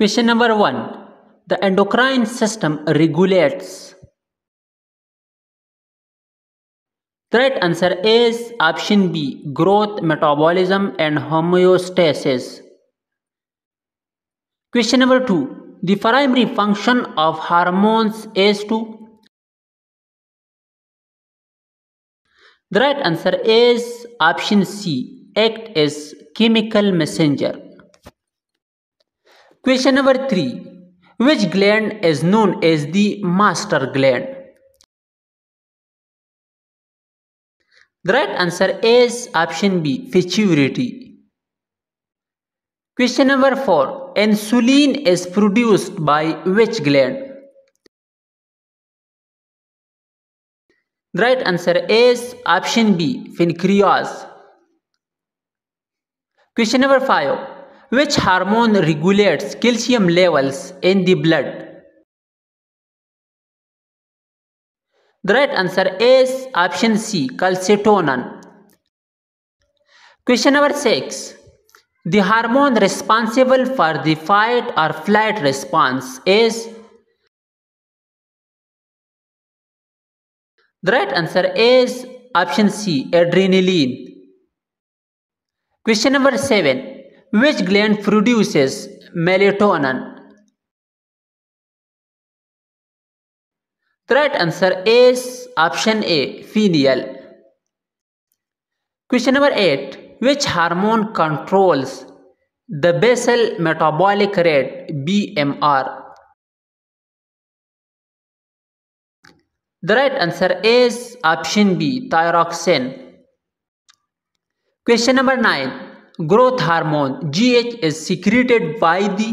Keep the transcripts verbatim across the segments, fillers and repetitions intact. Question number one. The endocrine system regulates. The right answer is option B, growth, metabolism and homeostasis. Question number two. The primary function of hormones is to. The right answer is option C, act as chemical messenger. Question number three. Which gland is known as the master gland? The right answer is option B, pituitary. Question number four. Insulin is produced by which gland? The right answer is option B, pancreas. Question number five. Which hormone regulates calcium levels in the blood? The right answer is option C, calcitonin. Question number six. The hormone responsible for the fight or flight response is. The right answer is option C, adrenaline. Question number seven. Which gland produces melatonin? The right answer is option A, pineal. Question number eight. Which hormone controls the basal metabolic rate, B M R? The right answer is option B, thyroxine. Question number nine. Growth hormone G H is secreted by the.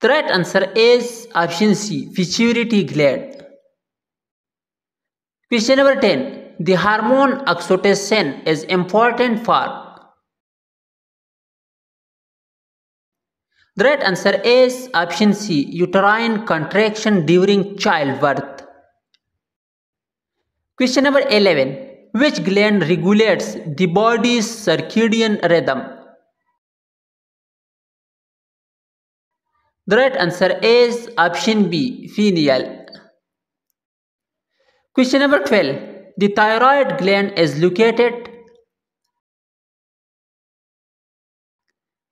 The right answer is option C, pituitary gland. Question number ten. The hormone oxytocin is important for. The right answer is option C, uterine contraction during childbirth. Question number eleven. Which gland regulates the body's circadian rhythm? The right answer is option B, pineal. Question number twelve. The thyroid gland is located.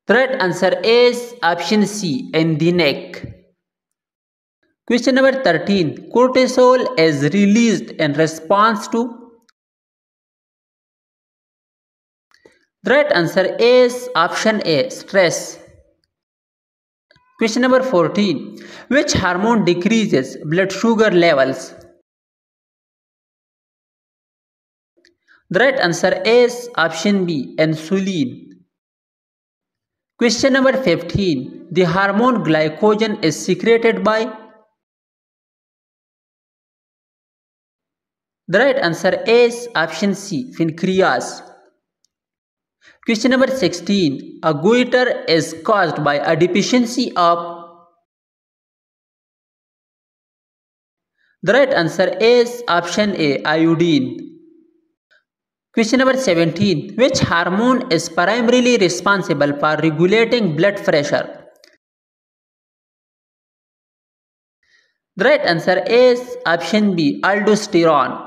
The right answer is option C, in the neck. Question number thirteen. Cortisol is released in response to. The right answer is option A, stress. Question number fourteen. Which hormone decreases blood sugar levels? The right answer is option B, insulin. Question number fifteen. The hormone glycogen is secreted by. The right answer is option C, pancreas. Question number sixteen. A goiter is caused by a deficiency of. The right answer is option A, iodine. Question number seventeen. Which hormone is primarily responsible for regulating blood pressure? The right answer is option B, aldosterone.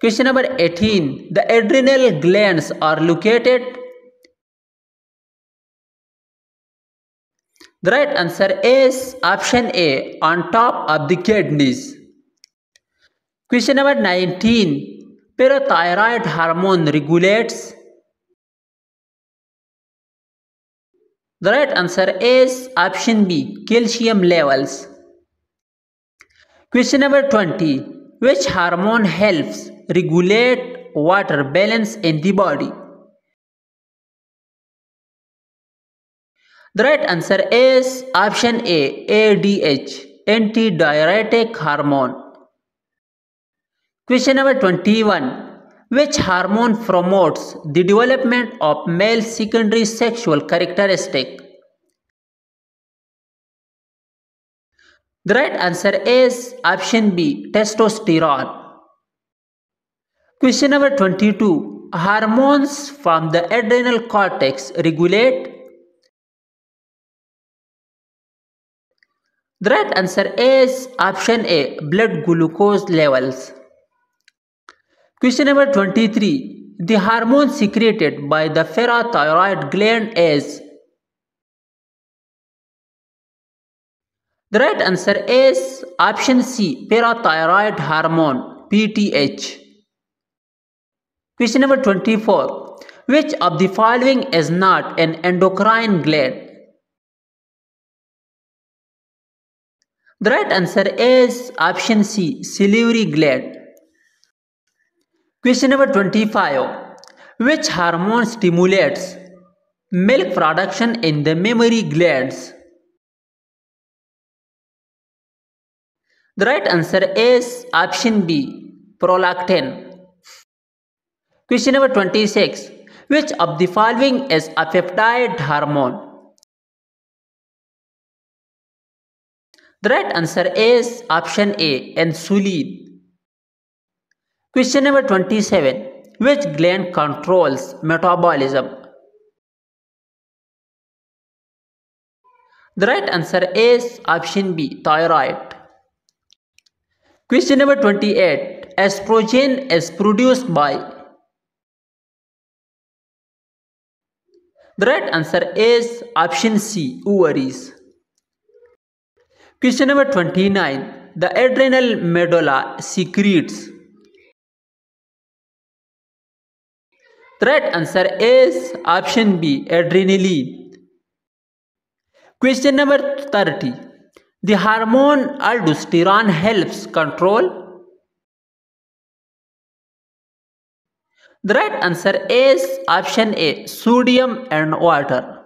Question number eighteen. The adrenal glands are located. The right answer is option A, on top of the kidneys. Question number nineteen. Parathyroid hormone regulates. The right answer is option B, calcium levels. Question number twenty. Which hormone helps regulate water balance in the body? The right answer is option A, A D H, antidiuretic hormone. Question number twenty-one. Which hormone promotes the development of male secondary sexual characteristic? The right answer is option B, testosterone. Question number twenty-two. Hormones from the adrenal cortex regulate? The right answer is option A, blood glucose levels. Question number twenty-three. The hormone secreted by the parathyroid gland is? The right answer is option C, parathyroid hormone, P T H. Question number twenty-four. Which of the following is not an endocrine gland? The right answer is option C, salivary gland. Question number twenty-five. Which hormone stimulates milk production in the mammary glands? The right answer is option B, prolactin. Question number twenty-six. Which of the following is a peptide hormone? The right answer is option A, insulin. Question number twenty-seven. Which gland controls metabolism? The right answer is option B, thyroid. Question number twenty-eight. Estrogen is produced by? The right answer is option C, ovaries. Question number twenty-nine. The adrenal medulla secretes? The right answer is option B, adrenaline. Question number thirty. The hormone aldosterone helps control? The right answer is option A, sodium and water.